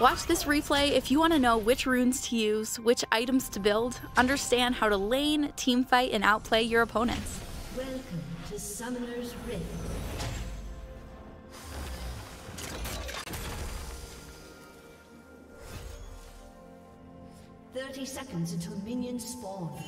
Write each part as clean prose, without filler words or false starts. Watch this replay if you want to know which runes to use, which items to build, understand how to lane, teamfight, and outplay your opponents. Welcome to Summoner's Rift. Seconds until minions spawn.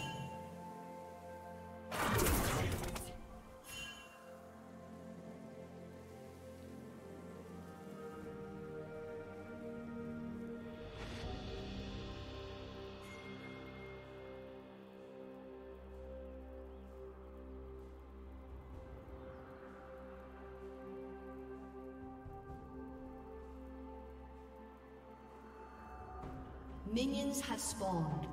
Minions have spawned.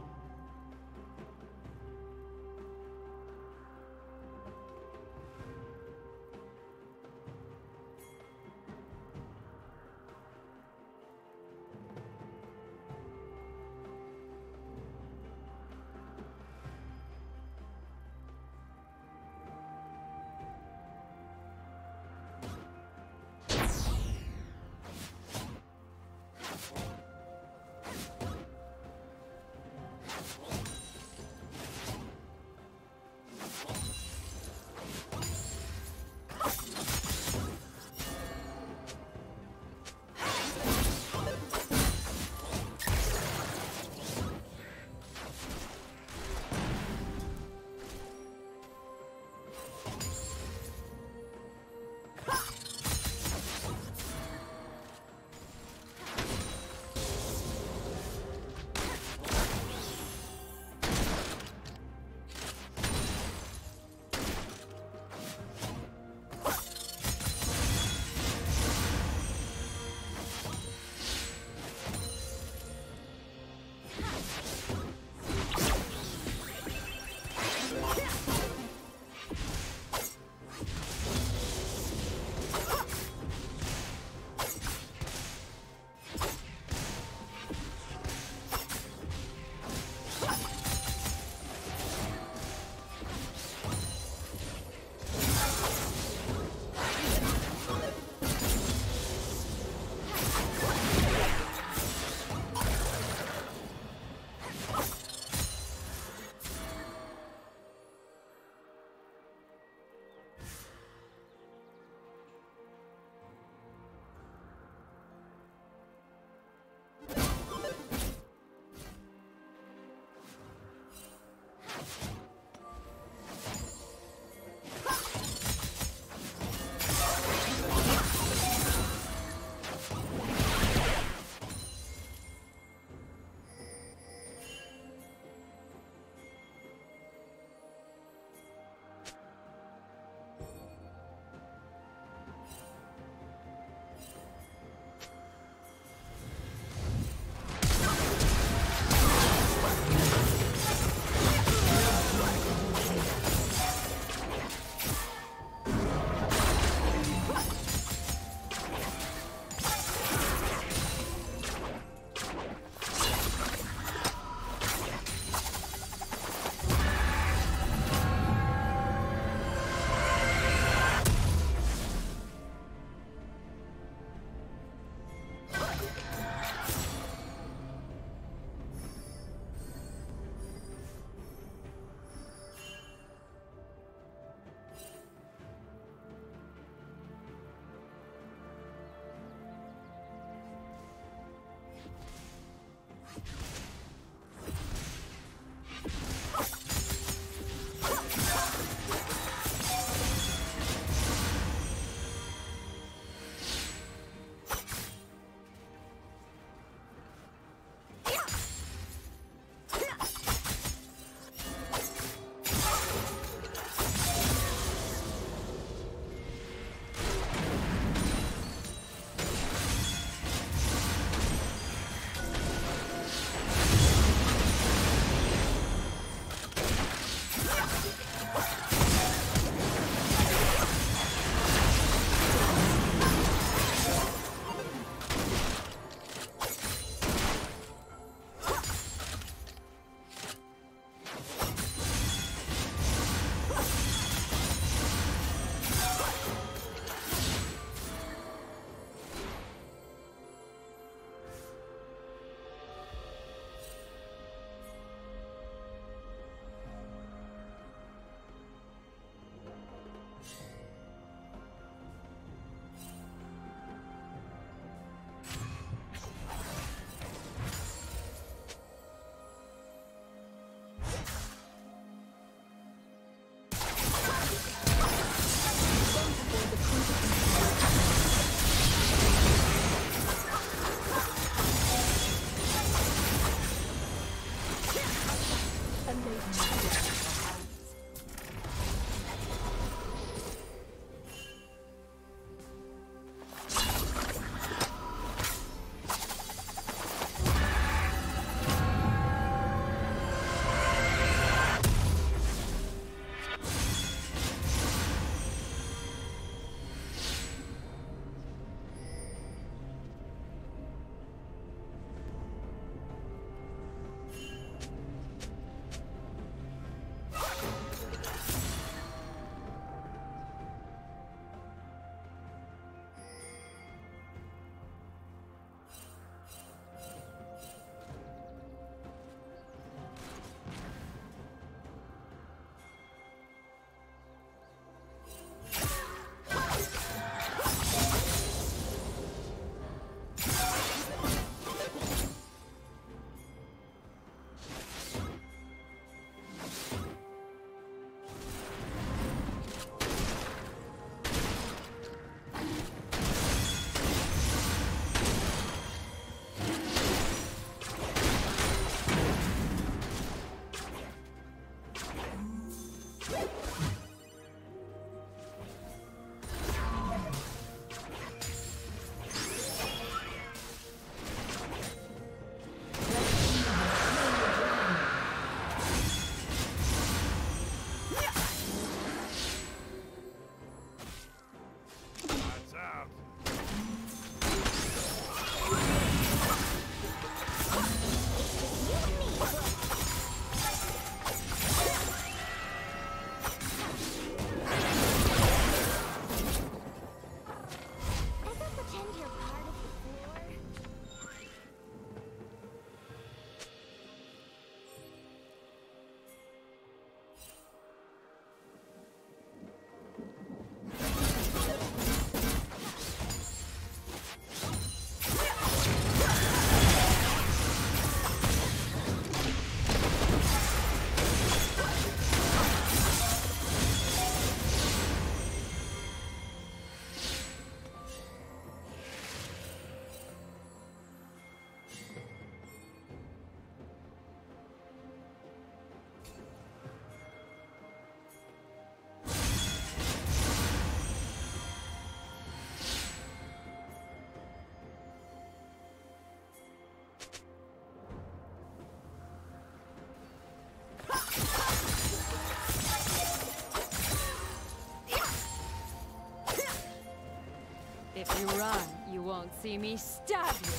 you run, you won't see me stab you.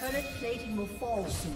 Turret plating will fall soon.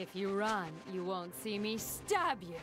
If you run, you won't see me stab you.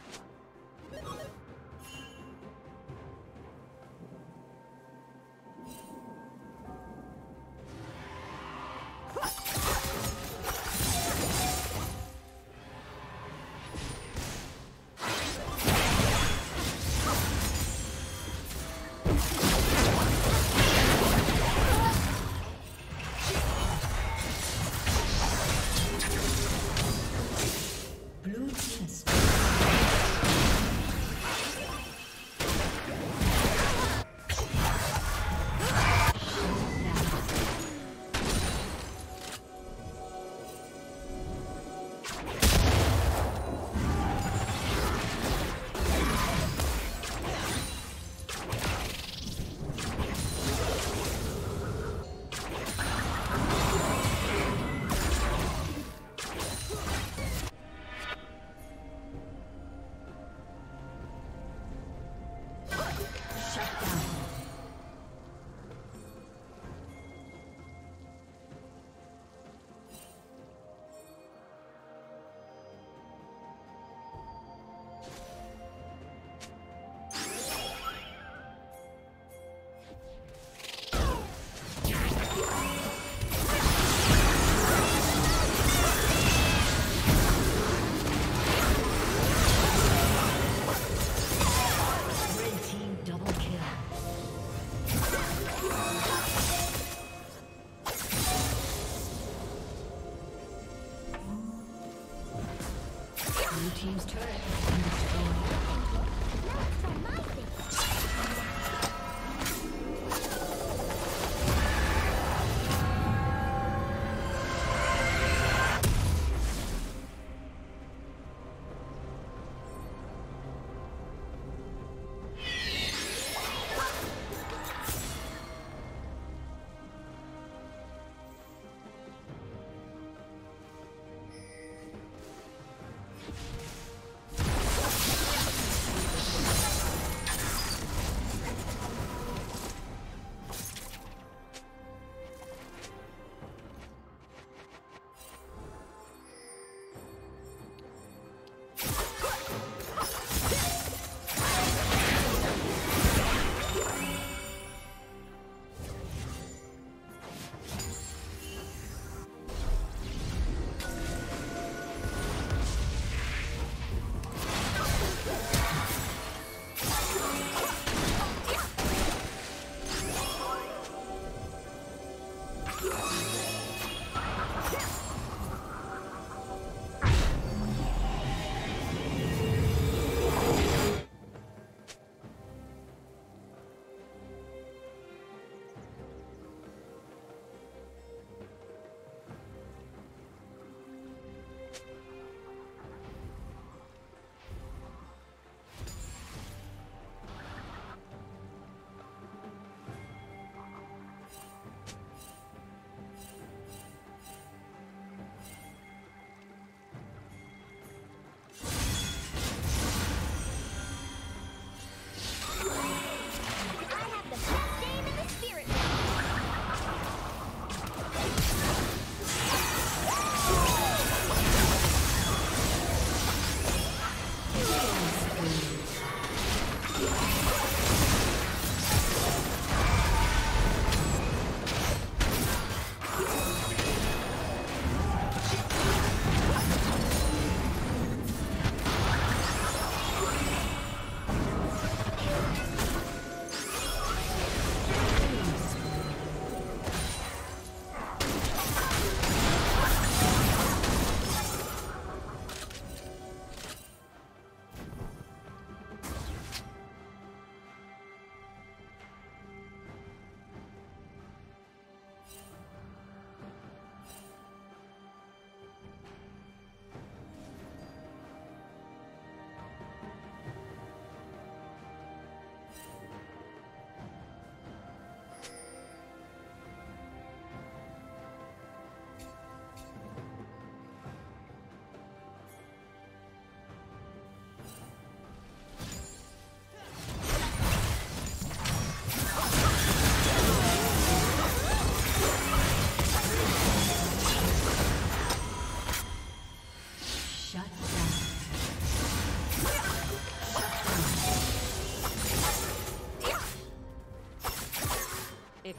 Team's turret has been destroyed. Not for my thing.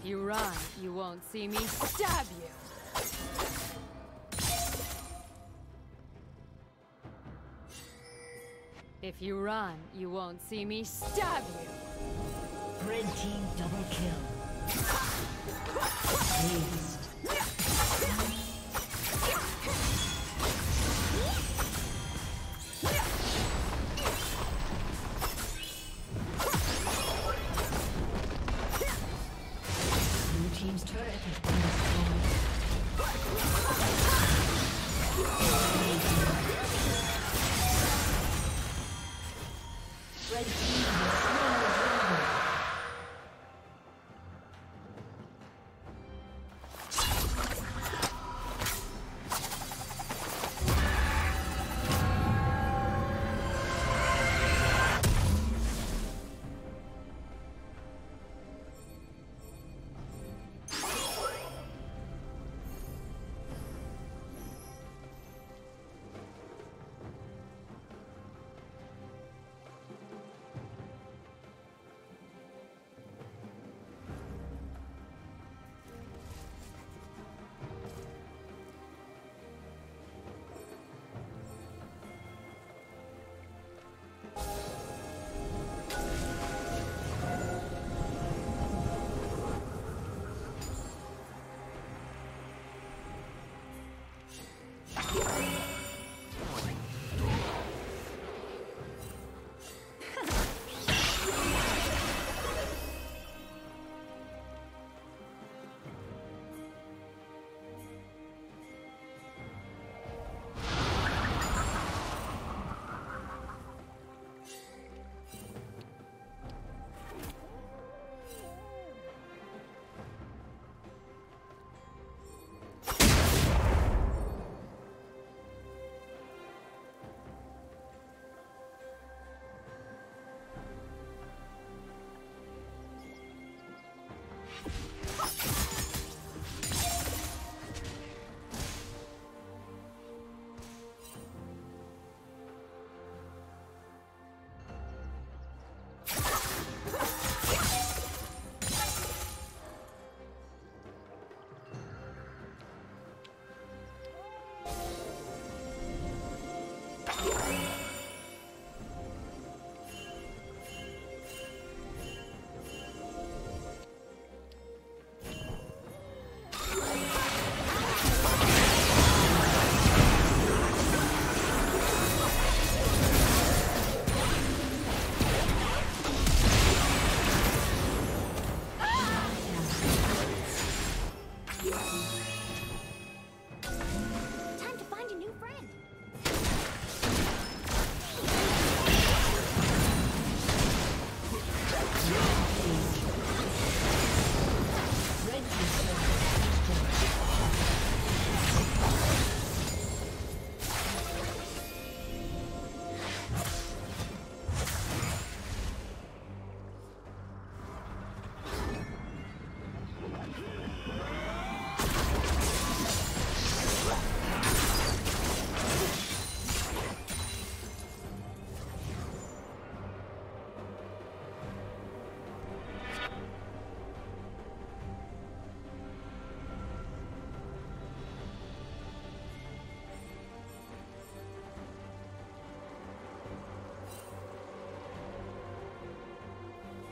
If you run, you won't see me stab you. If you run, you won't see me stab you. Red team double kill. Please.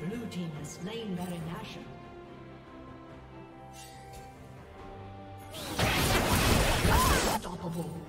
Blue team has slain Baron Nashor. Unstoppable.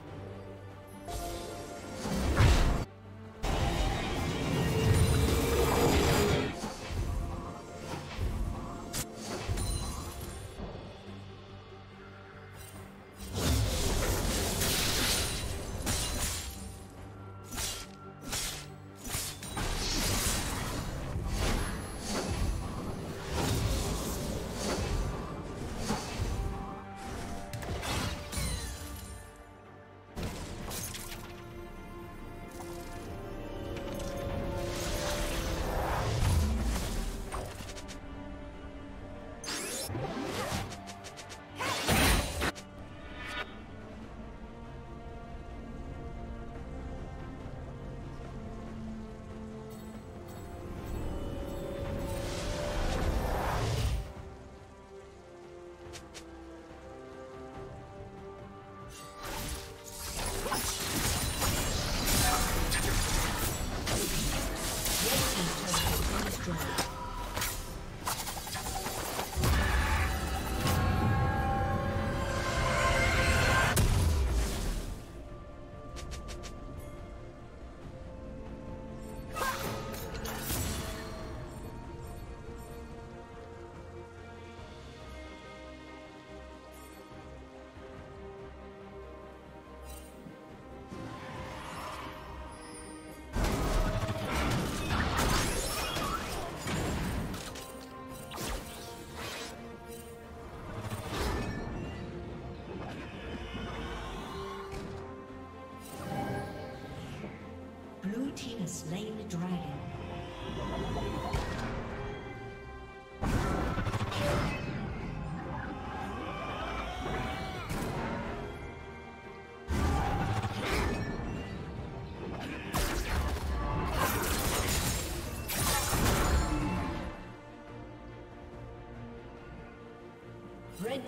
Red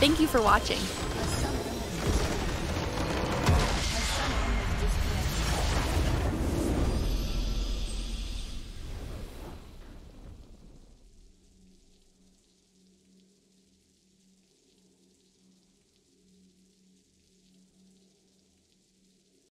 Thank you for watching.